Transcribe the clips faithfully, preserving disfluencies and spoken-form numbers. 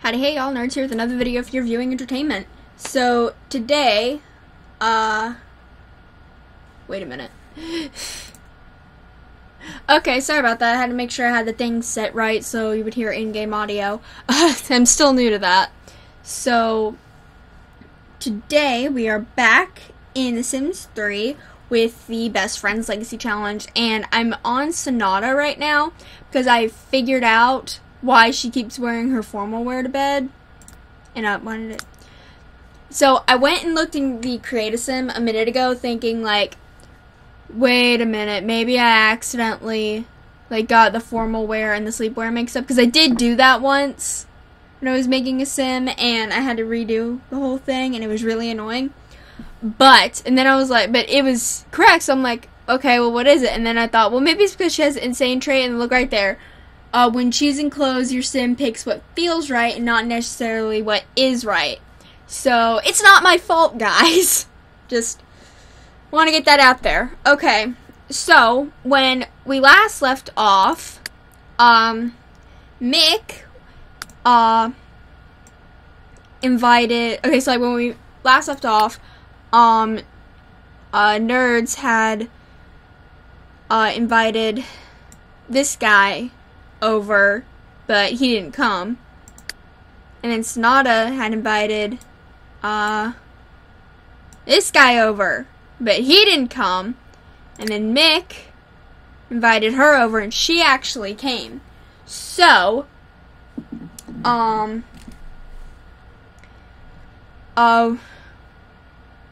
Howdy hey y'all, Nerds here with another video for your viewing entertainment. So today, uh, wait a minute. Okay, sorry about that, I had to make sure I had the thing set right so you would hear in-game audio. I'm still new to that. So today we are back in The Sims three with the Best Friends Legacy Challenge, and I'm on Sonata right now because I figured out why she keeps wearing her formal wear to bed, and I wanted it. So I went and looked in the Create a Sim a minute ago, thinking like, wait a minute, maybe I accidentally like got the formal wear and the sleepwear mixed up, because I did do that once when I was making a sim, and I had to redo the whole thing, and it was really annoying. But and then I was like, but it was correct, so I'm like, okay, well, what is it? And then I thought, well, maybe it's because she has an insane trait, and look right there. Uh, when choosing clothes, your sim picks what feels right and not necessarily what is right. So, it's not my fault, guys. Just want to get that out there. Okay, so, when we last left off, um, Mick, uh, invited... Okay, so, like, when we last left off, um, uh, Nerds had, uh, invited this guy over, but he didn't come. And then Sonata had invited uh this guy over, but he didn't come. And then Mick invited her over, and she actually came. So um uh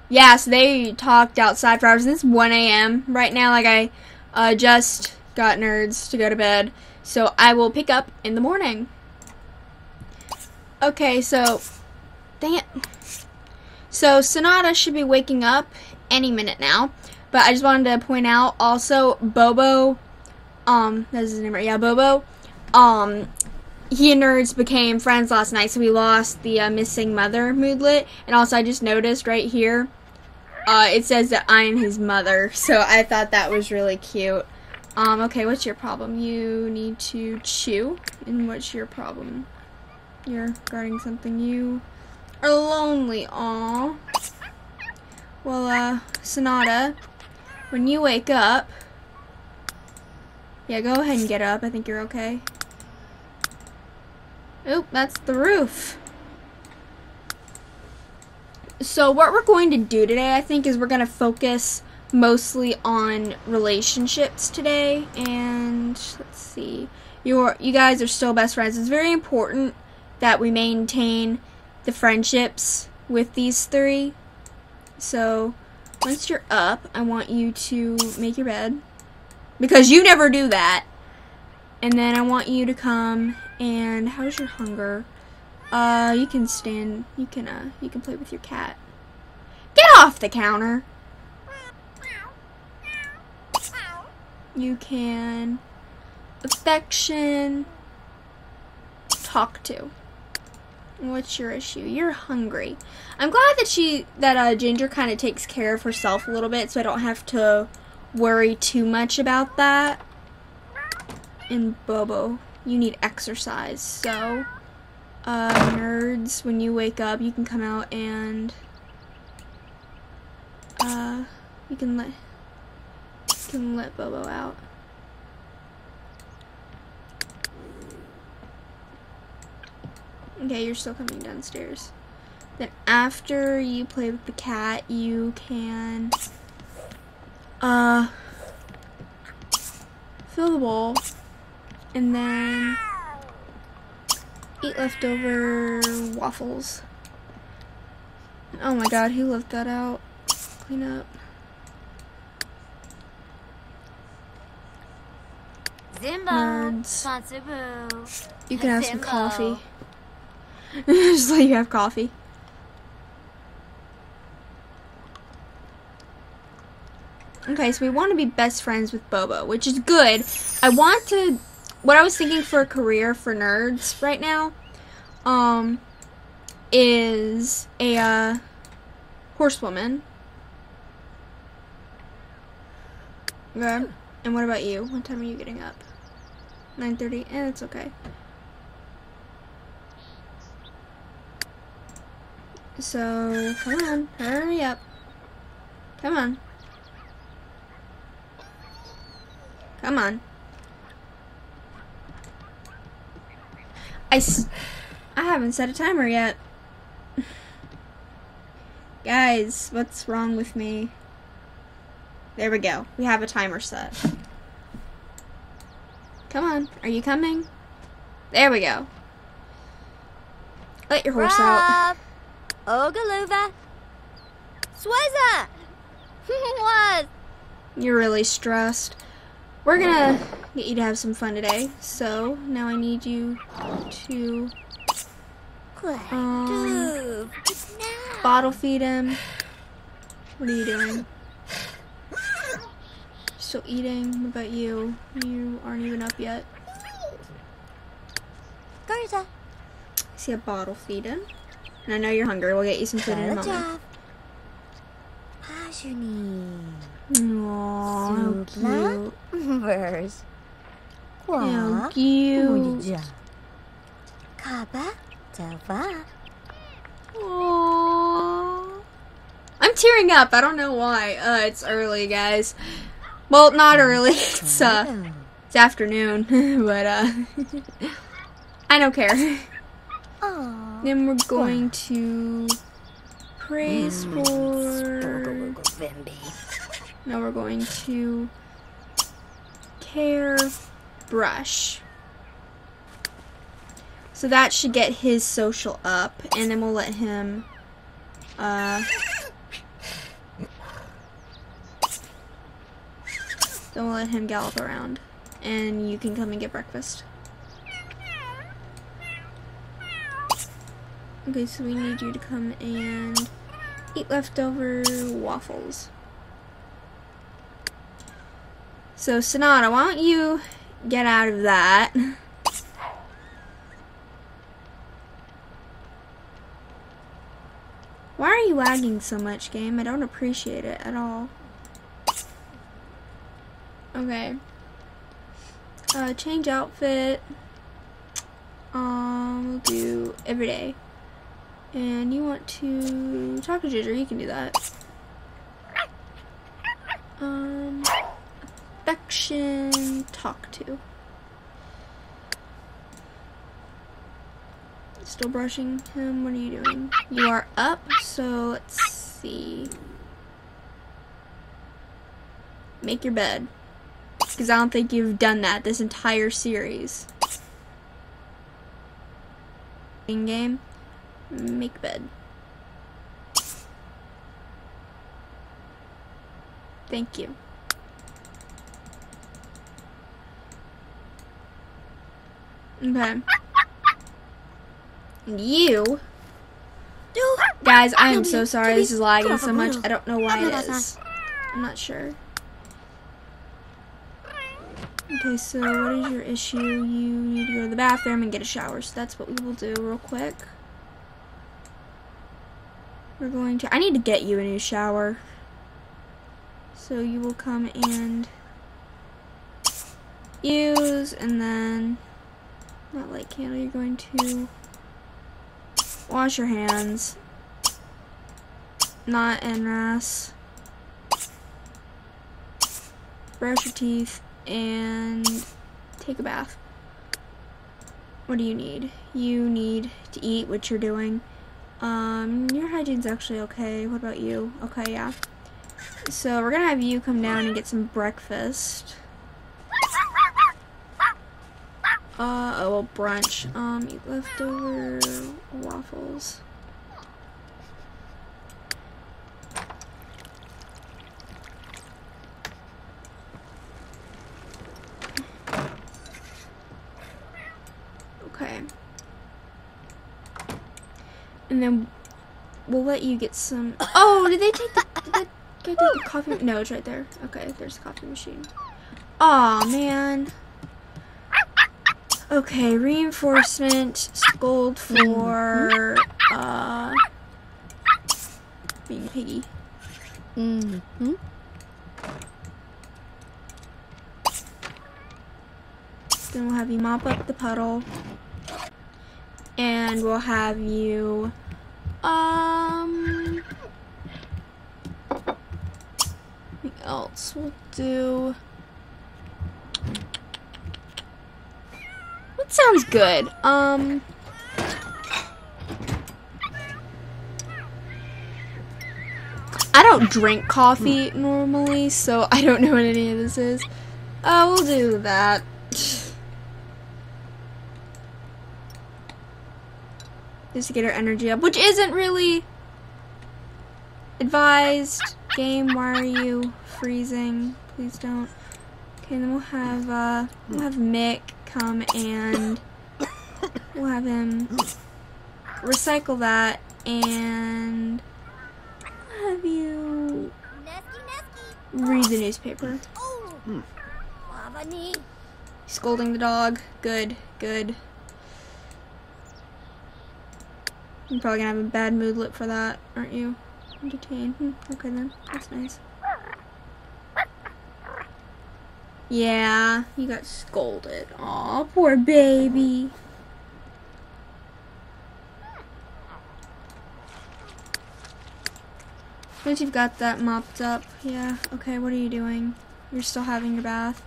yeah, so they talked outside for hours, and it's one A M right now. Like, I uh just got Nerds to go to bed, so I will pick up in the morning. Okay, so, dang it. So, Sonata should be waking up any minute now, but I just wanted to point out also, Bobo, um, that's his name, right? Yeah, Bobo, um, he and Nerds became friends last night, so we lost the uh, missing mother moodlet, and also I just noticed right here, uh, it says that I am his mother, so I thought that was really cute. Um, okay, what's your problem? You need to chew. And what's your problem? You're guarding something. You are lonely. Aww. Well, uh, Sonata, when you wake up... Yeah, go ahead and get up. I think you're okay. Oop, that's the roof. So what we're going to do today, I think, is we're going to focus mostly on relationships today, and let's see, you're you guys are still best friends. It's very important that we maintain the friendships with these three. So once you're up, I want you to make your bed, because you never do that. And then I want you to come and... how's your hunger? Uh you can stand, you can uh you can play with your cat. Get off the counter. You can affection, talk to. What's your issue? You're hungry. I'm glad that she that uh, Ginger kind of takes care of herself a little bit, so I don't have to worry too much about that. And Bobo, you need exercise. So, uh, Nerds, when you wake up, you can come out and uh, you can let. Can let Bobo out. Okay, you're still coming downstairs. Then after you play with the cat, you can uh fill the bowl and then eat leftover waffles. Oh my god, who left that out? Clean up. Nerds, you can have some coffee. Just let you have coffee. Okay, so we want to be best friends with Bobo, which is good. I want to... What I was thinking for a career for Nerds right now um, is a uh, horsewoman. Okay. And what about you? What time are you getting up? nine thirty? Eh, that's okay. So, come on, hurry up. Come on. Come on. I, s I haven't set a timer yet. Guys, what's wrong with me? There we go. We have a timer set. Come on. Are you coming? There we go. Let your horse Rob. Out. Ogaluva. Sweza. What? You're really stressed. We're gonna get you to have some fun today. So now I need you to um, bottle feed him. What are you doing? Still eating. What about you? You aren't even up yet. Garza. I see a bottle feeding. And I know you're hungry. We'll get you some food in a moment. Aww, so cute. Verse. How cute. Kaba, Tava. Aww. I'm tearing up. I don't know why. Uh, it's early, guys. Well, not early. It's uh, it's afternoon, but uh, I don't care. Aww. Then we're going to praise for. Now we're going to care brush. So that should get his social up, and then we'll let him. Uh, So we'll let him gallop around, and you can come and get breakfast. Okay, so we need you to come and eat leftover waffles. So, Sonata, why don't you get out of that? Why are you lagging so much, game? I don't appreciate it at all. Okay. Uh, change outfit. Um, we'll do every day. And you want to talk to Ginger? You can do that. Um, affection. Talk to. Still brushing him. What are you doing? You are up. So let's see. Make your bed. Because I don't think you've done that this entire series. In game, make bed. Thank you. Okay. You. Guys, I am so sorry this is lagging so much. I don't know why it is. I'm not sure. Okay, so what is your issue? You need to go to the bathroom and get a shower, so that's what we will do real quick. We're going to... I need to get you a new shower. So you will come and use, and then... Not light candle, you're going to wash your hands. Not Nraas. Brush your teeth. And take a bath. What do you need? You need to eat, what you're doing. Um, your hygiene's actually okay. What about you? Okay, yeah. So we're gonna have you come down and get some breakfast. Uh, oh, well, brunch. Um, eat leftover waffles. Okay. And then we'll let you get some. Oh, did they take the, did that guy take the coffee? No, it's right there. Okay, there's a coffee machine. Aw, oh, man. Okay, reinforcement, scold for uh, being a piggy. Mm-hmm. Then we'll have you mop up the puddle. And we'll have you Um, what else we'll do? That sounds good. Um, I don't drink coffee normally, so I don't know what any of this is. Uh, we'll do that. Just to get her energy up, which isn't really advised. Game, why are you freezing? Please don't. Okay, then we'll have uh, we'll have Mick come and we'll have him recycle that, and we'll have you read the newspaper. He's scolding the dog. Good, good. You're probably gonna have a bad mood lip for that, aren't you? Entertain. Hmm, okay then. That's nice. Yeah, you got scolded. Aw, poor baby. Once you've got that mopped up, yeah. Okay, what are you doing? You're still having your bath.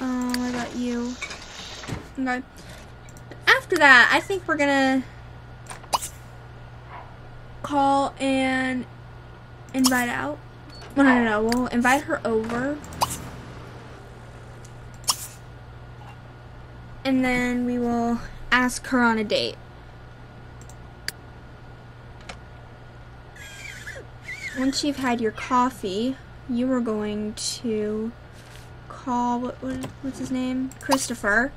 Oh, what about you? Okay. After that, I think we're gonna call and invite out. No, no, no, no. We'll invite her over. And then we will ask her on a date. Once you've had your coffee, you are going to call, what, what, what's his name? Christopher.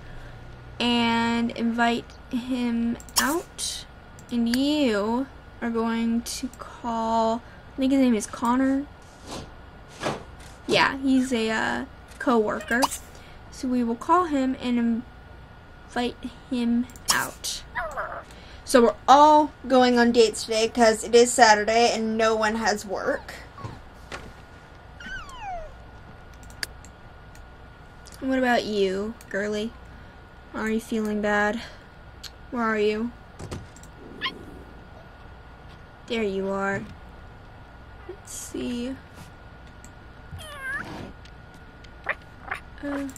And invite him out. And you are going to call, I think his name is Connor. Yeah, he's a uh, co-worker. So we will call him and invite him out. So we're all going on dates today because it is Saturday and no one has work. What about you, girly? Are you feeling bad? Where are you? There you are. Let's see. Uh,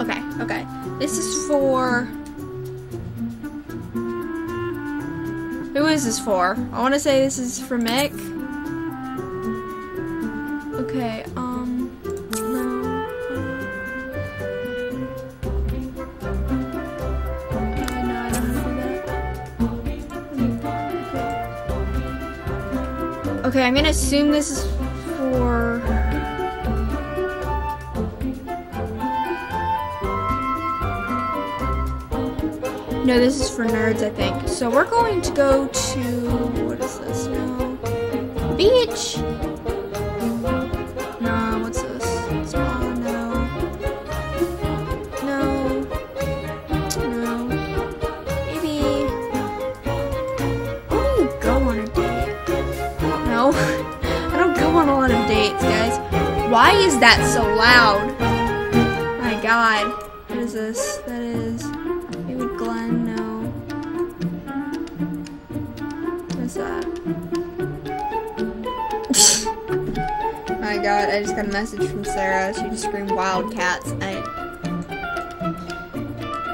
okay, okay. This is for... Who is this for? I want to say this is for Mick. Okay, um... Okay, I'm gonna assume this is for... No, this is for nerds, I think. So we're going to go to... What is this now? Beach! No, what's this? Spa? No. No. No. Maybe... I don't go on a date. No. I don't go on a lot of dates, guys. Why is that so loud? My god. What is this? That is... My god, I just got a message from Sarah. She just screamed wildcats. I...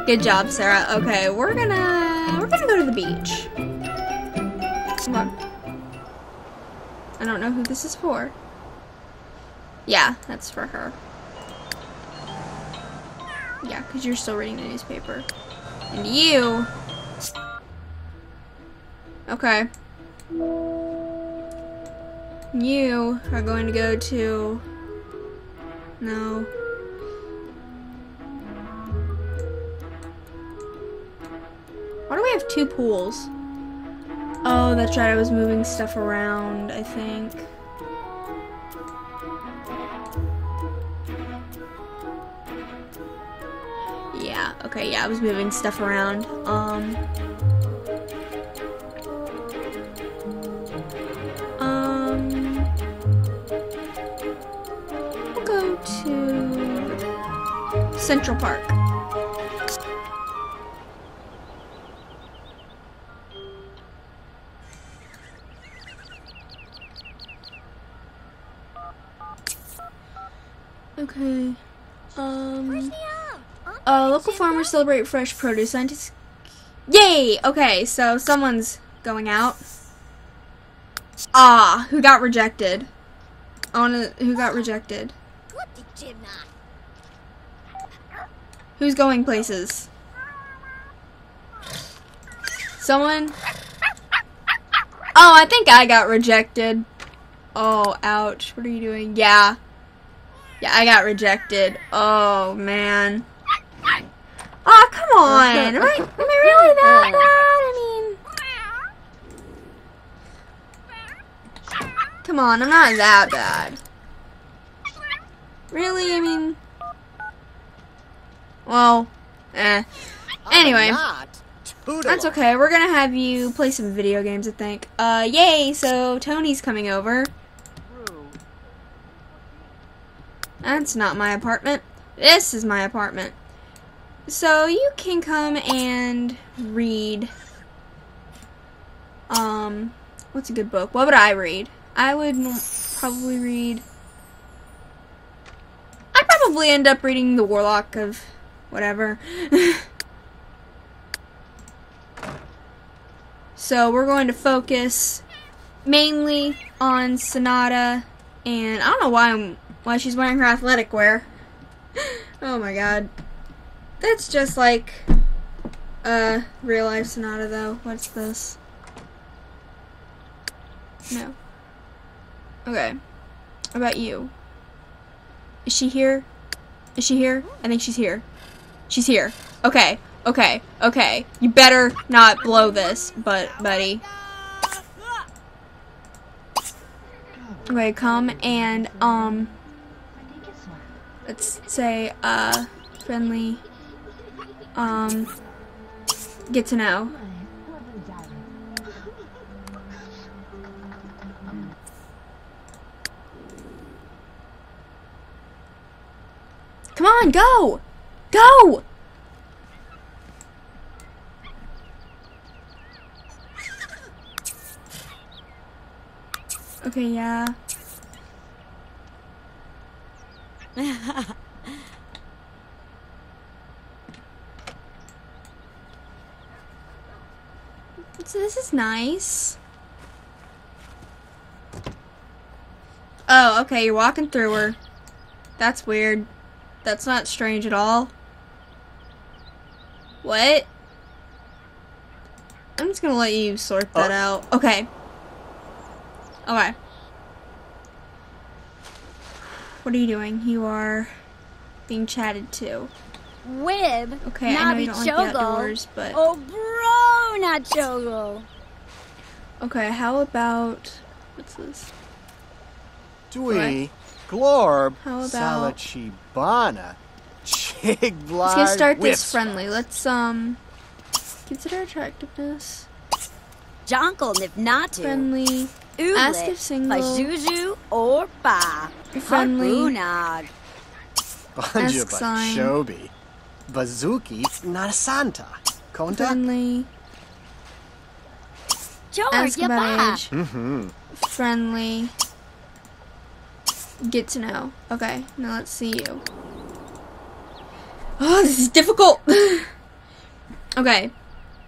Good job, Sarah. Okay, we're gonna we're gonna go to the beach. Come on. I don't know who this is for. Yeah, that's for her. Yeah, because you're still reading the newspaper. And you. Okay. You are going to go to... No. Why do we have two pools? Oh, that's right, I was moving stuff around, I think. Yeah, okay, yeah, I was moving stuff around. Um... Central Park. Okay. Um. Uh, local farmers celebrate fresh produce. Scientists. Yay! Okay, so someone's going out. Ah, who got rejected? On a, who got rejected? Who's going places? Someone? Oh, I think I got rejected. Oh, ouch. What are you doing? Yeah. Yeah, I got rejected. Oh, man. Oh, come on. Am I, am I really that bad? I mean... Come on, I'm not that bad. Really? I mean... Well, eh. Anyway. That's okay. We're gonna have you play some video games, I think. Uh, yay! So, Tony's coming over. That's not my apartment. This is my apartment. So, you can come and read. Um, what's a good book? What would I read? I would probably read... I'd probably end up reading The Warlock of... whatever. So we're going to focus mainly on Sonata, and I don't know why I'm, why she's wearing her athletic wear. Oh my god, that's just like uh real life Sonata though. What's this? No. Okay. How about you? Is she here? Is she here? I think she's here. She's here. Okay. Okay, okay. You better not blow this, but buddy. Okay, come and um let's say uh friendly um get to know. Come on, go! Go! Okay, yeah. So this is nice. Oh, okay, you're walking through her. That's weird. That's not strange at all. What? I'm just gonna let you sort that oh. out. Okay. Okay. What are you doing? You are being chatted to. Wib. Okay, I know you don't like the outdoors, but... Oh, bro, not Jogo. Okay, how about... What's this? Dwee, Glorb, Salachibana, Chig, Blar, Let's gonna start this friendly. Let's, um... Consider attractiveness. Jonkel, if not to. Friendly... Ask if single. Juju or ba. Friendly. Ask sign. Shobi. Bazuki Narsanta. Contact. Friendly. Ask about age. Mm-hmm. Friendly. Get to know. Okay, now let's see you. Oh, this is difficult. Okay.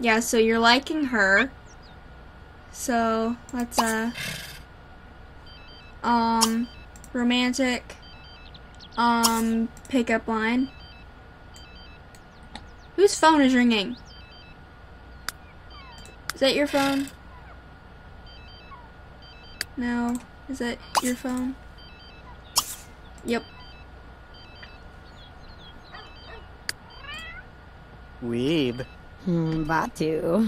Yeah, so you're liking her. So, let's, uh, um, romantic, um, pickup line. Whose phone is ringing? Is that your phone? No. Is that your phone? Yep. Weeb. Hmm, Batu.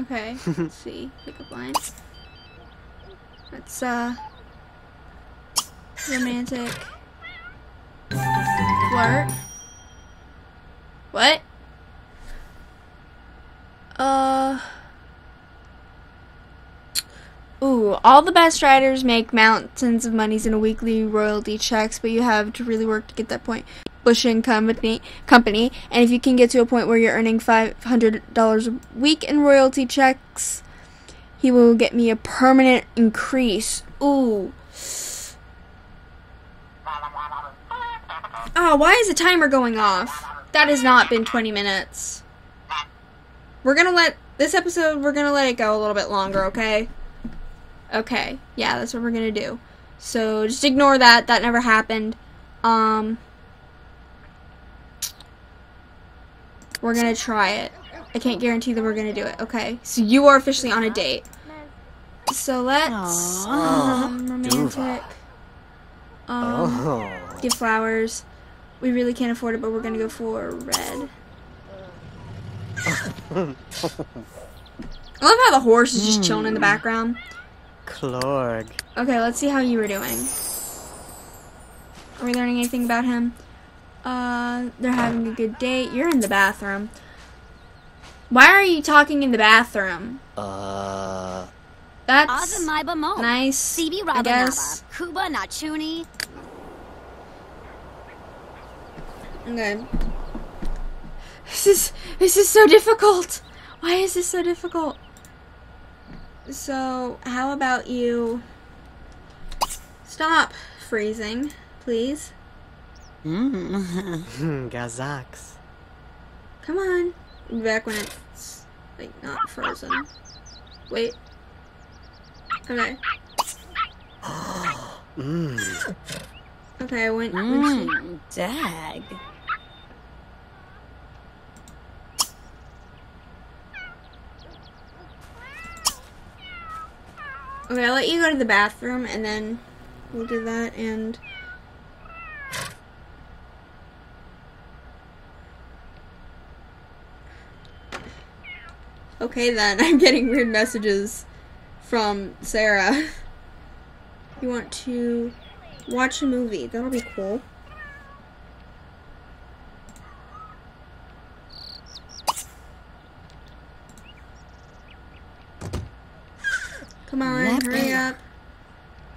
Okay, let's see. Pickup line. That's, uh... romantic. Flirt. What? Uh... Ooh, all the best writers make mountains of monies in a weekly royalty checks, but you have to really work to get that point. Bushing company, company, and if you can get to a point where you're earning five hundred dollars a week in royalty checks, he will get me a permanent increase. Ooh. Ah, oh, why is the timer going off? That has not been twenty minutes. We're gonna let, this episode, we're gonna let it go a little bit longer, okay? Okay, yeah, that's what we're gonna do. So, just ignore that, that never happened. Um, we're gonna try it. I can't guarantee that we're gonna do it, okay? So you are officially on a date. So let's, um, romantic, um, give flowers. We really can't afford it, but we're gonna go for red. I love how the horse is just chilling in the background. Clorg. Okay, let's see how you were doing. Are we learning anything about him? Uh, they're having a good date. You're in the bathroom. Why are you talking in the bathroom? Uh. That's nice, I guess. Okay. This is, this is so difficult. Why is this so difficult? So, how about you stop freezing, please? Mmm. Gazax. Come on. Back when it's, like, not frozen. Wait. Okay. Mmm. Okay, I went... Mmm. Dag. Okay, I'll let you go to the bathroom, and then we'll do that, and... Okay then, I'm getting weird messages from Sarah. You want to watch a movie, that'll be cool. Come on, Never. hurry up.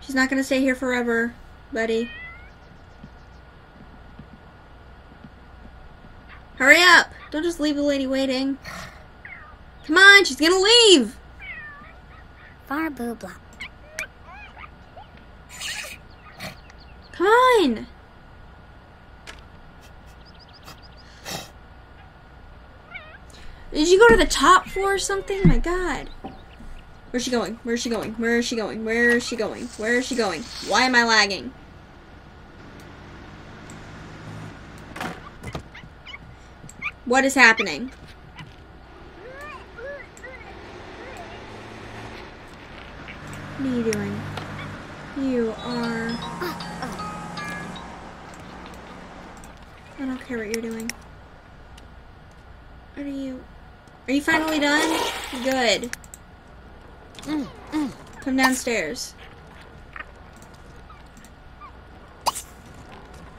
She's not gonna stay here forever, buddy. Hurry up! Don't just leave the lady waiting. Come on, she's gonna leave! Far boobla. Come on! Did you go to the top floor or something? My god. Where's she going? Where's she going? Where is she going? Where is she going? Where is she going? Why am I lagging? What is happening? What are you doing? You are... I don't care what you're doing. What are you... Are you finally done? Good. Mm, mm. Come downstairs.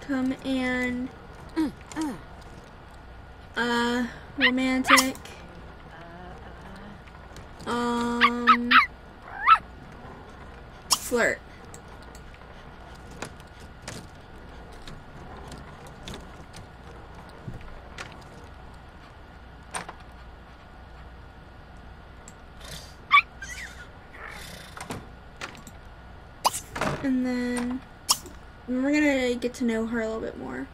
Come and mm, mm. uh romantic. Um flirt. And then we're gonna get to know her a little bit more.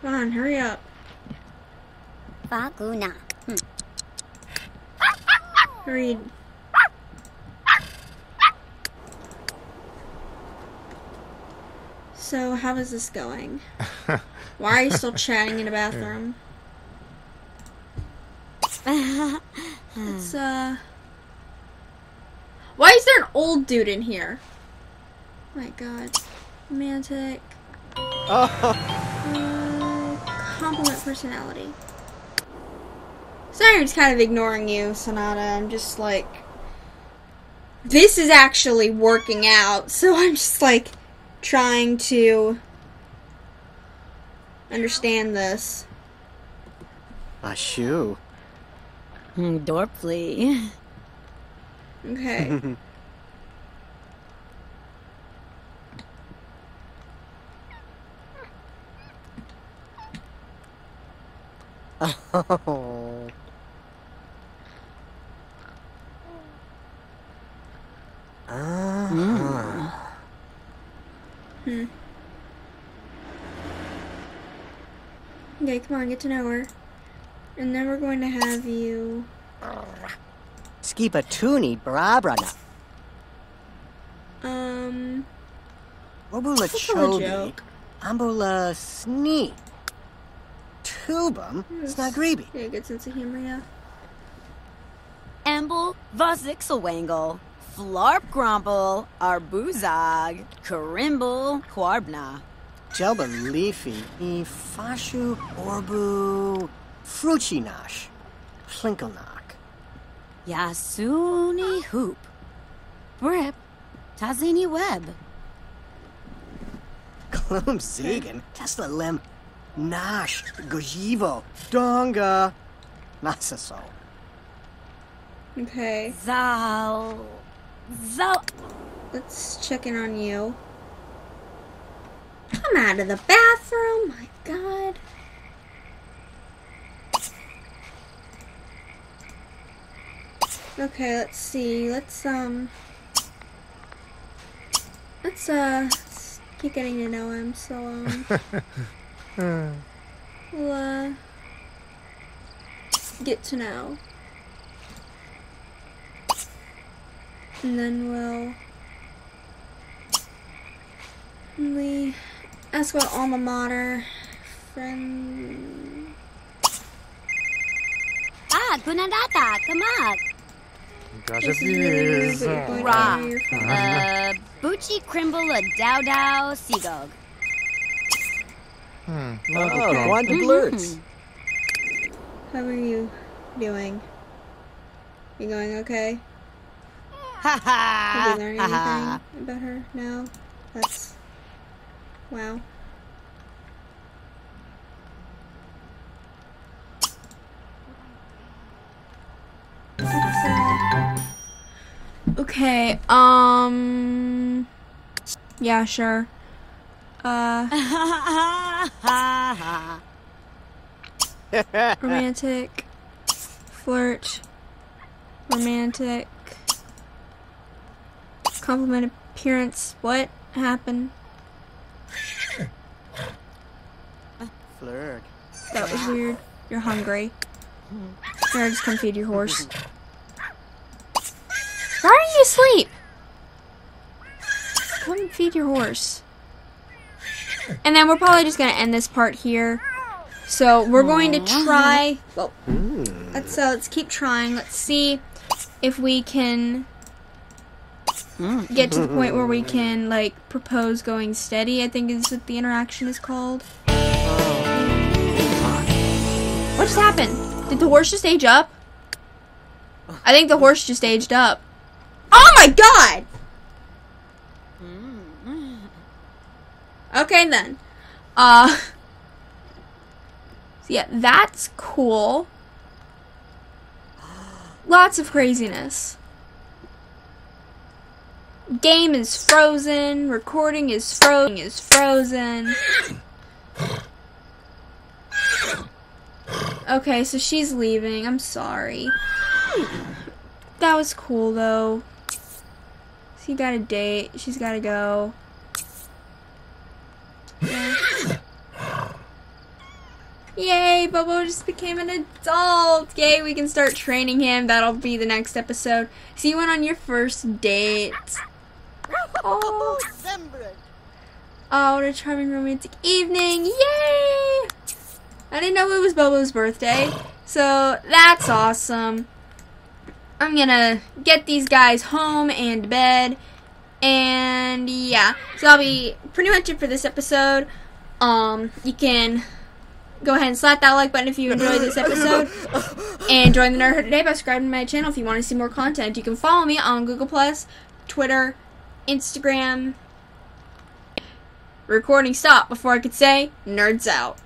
Come on, hurry up. Baguna. Hmm. Hurry. So, how is this going? Why are you still chatting in a bathroom? It's, uh... Why is there an old dude in here? Oh my god. Romantic. Oh. Uh, compliment personality. Sorry, I'm just kind of ignoring you, Sonata. I'm just like... This is actually working out, so I'm just like... trying to understand this. A shoe. Dorply. Okay. Oh. Ah. Hmm. Okay, come on, get to know her. And then we're going to have you... Skipa Tuni Brabrana. Um... Obula Chobi. Ambula Snee. Tubum Snagribi. Yeah, good sense of humor, yeah. Amble Vazixelwangle. Flarp Grumble. Arbuzag. Karimble Quarbna. Jelba Leafy. Ifashu Orbu. Fruchinash. Flinkelnock. Yasuni Hoop. Brip. Tazini Web. Klum Zegan. Tesla Lim. Nash. Gojivo. Donga. Nasaso. Okay. Zal. Zal. Let's check in on you. Come out of the bathroom. My God. Okay, let's see. Let's, um... Let's, uh... Let's keep getting to know him, so, um... we'll, uh... get to know. And then we'll... We... Ask about alma mater. Friend... Ah, Gunadata, come on! Got a fuse. Ra. Uh, Bucci Crimble a Dow Dow Seagog. Hmm. Oh, one to blurts. How are you doing? You going okay? Ha ha. Have you learned anything about her? No? That's. Wow. Okay, um... yeah, sure. Uh... romantic. Flirt. Romantic. Compliment appearance. What happened? Flirt. That was weird. You're hungry. Or just come feed your horse. Why are you asleep? Come and feed your horse. And then we're probably just gonna end this part here. So we're going to try. Well, let's uh, let's keep trying. Let's see if we can get to the point where we can like propose going steady. I think is what the interaction is called. What just happened? Did the horse just age up? I think the horse just aged up. Oh my God! Okay then. Uh, so yeah, that's cool. Lots of craziness. Game is frozen. Recording is frozen. Is frozen. Okay, so she's leaving. I'm sorry. That was cool though. She got a date. She's gotta go. Yeah. Yay, Bobo just became an adult. Yay, we can start training him. That'll be the next episode. So you went on your first date. Oh, oh what a charming romantic evening. Yay! I didn't know it was Bobo's birthday. So that's awesome. I'm gonna get these guys home and to bed, and yeah, so that'll be pretty much it for this episode. Um, you can go ahead and slap that like button if you enjoyed this episode, and join the Nerd Herd today by subscribing to my channel if you want to see more content. You can follow me on Google plus, Twitter, Instagram. Recording stopped before I could say, nerds out.